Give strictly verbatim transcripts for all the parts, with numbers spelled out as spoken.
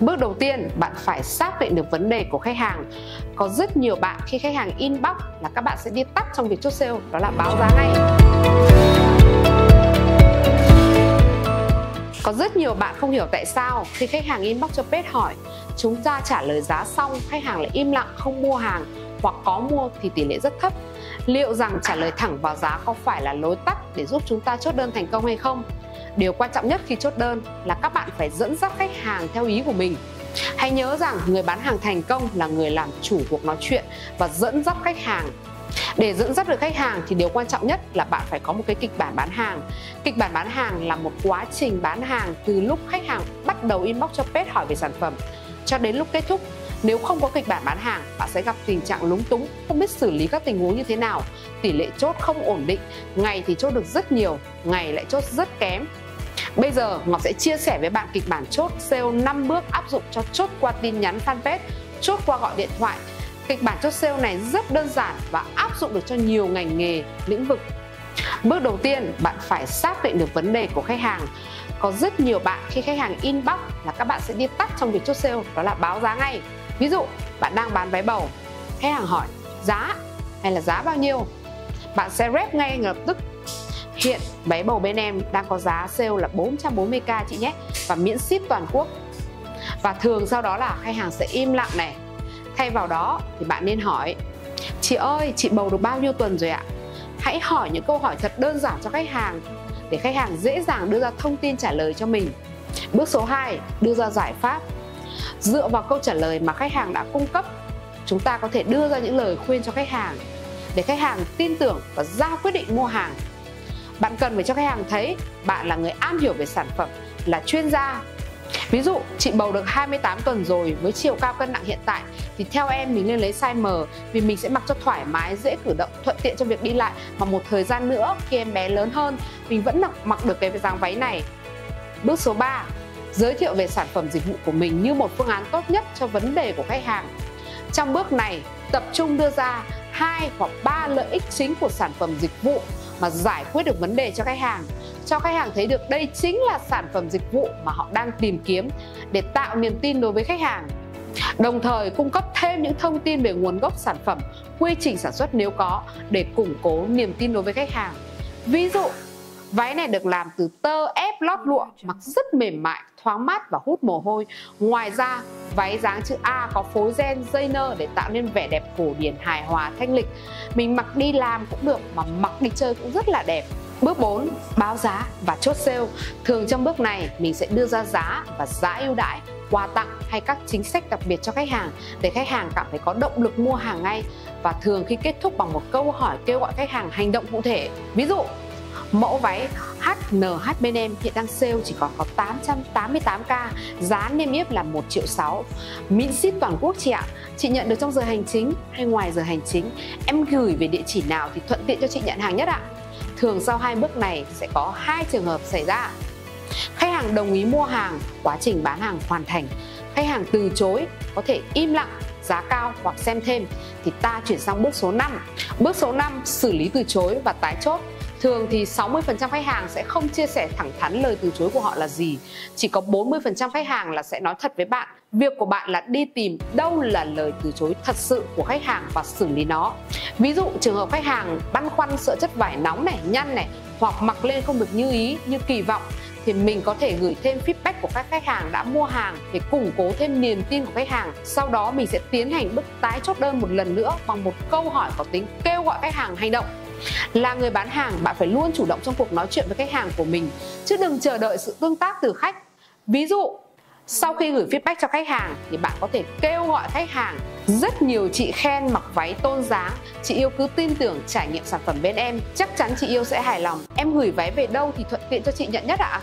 Bước đầu tiên, bạn phải xác định được vấn đề của khách hàng. Có rất nhiều bạn khi khách hàng inbox là các bạn sẽ đi tắt trong việc chốt sale, đó là báo giá ngay. Có rất nhiều bạn không hiểu tại sao khi khách hàng inbox cho page hỏi, chúng ta trả lời giá xong khách hàng lại im lặng không mua hàng, hoặc có mua thì tỷ lệ rất thấp. Liệu rằng trả lời thẳng vào giá có phải là lối tắt để giúp chúng ta chốt đơn thành công hay không? Điều quan trọng nhất khi chốt đơn là các bạn phải dẫn dắt khách hàng theo ý của mình. Hãy nhớ rằng người bán hàng thành công là người làm chủ cuộc nói chuyện và dẫn dắt khách hàng. Để dẫn dắt được khách hàng thì điều quan trọng nhất là bạn phải có một cái kịch bản bán hàng. Kịch bản bán hàng là một quá trình bán hàng từ lúc khách hàng bắt đầu inbox cho page hỏi về sản phẩm cho đến lúc kết thúc. Nếu không có kịch bản bán hàng, bạn sẽ gặp tình trạng lúng túng, không biết xử lý các tình huống như thế nào, tỷ lệ chốt không ổn định, ngày thì chốt được rất nhiều, ngày lại chốt rất kém. Bây giờ, Ngọc sẽ chia sẻ với bạn kịch bản chốt sale năm bước áp dụng cho chốt qua tin nhắn fanpage, chốt qua gọi điện thoại. Kịch bản chốt sale này rất đơn giản và áp dụng được cho nhiều ngành nghề, lĩnh vực. Bước đầu tiên, bạn phải xác định được vấn đề của khách hàng. Có rất nhiều bạn khi khách hàng inbox là các bạn sẽ đi tắt trong việc chốt sale, đó là báo giá ngay. Ví dụ, bạn đang bán váy bầu, khách hàng hỏi giá hay là giá bao nhiêu? Bạn sẽ rep ngay lập tức. Hiện váy bầu bên em đang có giá sale là bốn trăm bốn mươi k chị nhé, và miễn ship toàn quốc. Và thường sau đó là khách hàng sẽ im lặng này. Thay vào đó thì bạn nên hỏi: chị ơi, chị bầu được bao nhiêu tuần rồi ạ? Hãy hỏi những câu hỏi thật đơn giản cho khách hàng để khách hàng dễ dàng đưa ra thông tin trả lời cho mình. Bước số hai, đưa ra giải pháp. Dựa vào câu trả lời mà khách hàng đã cung cấp, chúng ta có thể đưa ra những lời khuyên cho khách hàng để khách hàng tin tưởng và ra quyết định mua hàng. Bạn cần phải cho khách hàng thấy bạn là người am hiểu về sản phẩm, là chuyên gia. Ví dụ, chị bầu được hai mươi tám tuần rồi, với chiều cao cân nặng hiện tại thì theo em mình nên lấy size M vì mình sẽ mặc cho thoải mái, dễ cử động, thuận tiện cho việc đi lại. Mà một thời gian nữa khi em bé lớn hơn, mình vẫn mặc được cái dáng váy này. Bước số ba, giới thiệu về sản phẩm dịch vụ của mình như một phương án tốt nhất cho vấn đề của khách hàng. Trong bước này, tập trung đưa ra hai hoặc ba lợi ích chính của sản phẩm dịch vụ mà giải quyết được vấn đề cho khách hàng. Cho khách hàng thấy được đây chính là sản phẩm dịch vụ mà họ đang tìm kiếm để tạo niềm tin đối với khách hàng. Đồng thời cung cấp thêm những thông tin về nguồn gốc sản phẩm, quy trình sản xuất nếu có để củng cố niềm tin đối với khách hàng. Ví dụ, váy này được làm từ tơ ép lót lụa, mặc rất mềm mại, thoáng mát và hút mồ hôi. Ngoài ra, váy dáng chữ A có phối ren dây nơ để tạo nên vẻ đẹp cổ điển, hài hòa, thanh lịch. Mình mặc đi làm cũng được mà mặc đi chơi cũng rất là đẹp. Bước bốn, báo giá và chốt sale. Thường trong bước này, mình sẽ đưa ra giá và giá ưu đãi, quà tặng hay các chính sách đặc biệt cho khách hàng để khách hàng cảm thấy có động lực mua hàng ngay. Và thường khi kết thúc bằng một câu hỏi kêu gọi khách hàng hành động cụ thể. Ví dụ, mẫu váy hát en hát bên em hiện đang sale chỉ còn có tám trăm tám mươi tám k, giá niêm yết là một triệu sáu, miễn ship toàn quốc chị ạ. Chị nhận được trong giờ hành chính hay ngoài giờ hành chính? Em gửi về địa chỉ nào thì thuận tiện cho chị nhận hàng nhất ạ? Thường sau hai bước này sẽ có hai trường hợp xảy ra: khách hàng đồng ý mua hàng, quá trình bán hàng hoàn thành; khách hàng từ chối, có thể im lặng, giá cao hoặc xem thêm. Thì ta chuyển sang bước số năm. Bước số năm, xử lý từ chối và tái chốt. Thường thì sáu mươi phần trăm khách hàng sẽ không chia sẻ thẳng thắn lời từ chối của họ là gì. Chỉ có bốn mươi phần trăm khách hàng là sẽ nói thật với bạn. Việc của bạn là đi tìm đâu là lời từ chối thật sự của khách hàng và xử lý nó. Ví dụ trường hợp khách hàng băn khoăn sợ chất vải nóng này, nhăn này, hoặc mặc lên không được như ý, như kỳ vọng, thì mình có thể gửi thêm feedback của các khách hàng đã mua hàng để củng cố thêm niềm tin của khách hàng. Sau đó mình sẽ tiến hành bước tái chốt đơn một lần nữa bằng một câu hỏi có tính kêu gọi khách hàng hành động. Là người bán hàng, bạn phải luôn chủ động trong cuộc nói chuyện với khách hàng của mình, chứ đừng chờ đợi sự tương tác từ khách. Ví dụ, sau khi gửi feedback cho khách hàng thì bạn có thể kêu gọi khách hàng: rất nhiều chị khen mặc váy tôn dáng, chị yêu cứ tin tưởng trải nghiệm sản phẩm bên em, chắc chắn chị yêu sẽ hài lòng. Em gửi váy về đâu thì thuận tiện cho chị nhận nhất ạ?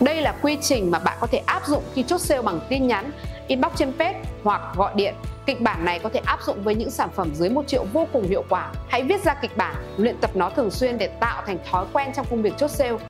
Đây là quy trình mà bạn có thể áp dụng khi chốt sale bằng tin nhắn, inbox trên page hoặc gọi điện. Kịch bản này có thể áp dụng với những sản phẩm dưới một triệu vô cùng hiệu quả. Hãy viết ra kịch bản, luyện tập nó thường xuyên để tạo thành thói quen trong công việc chốt sale.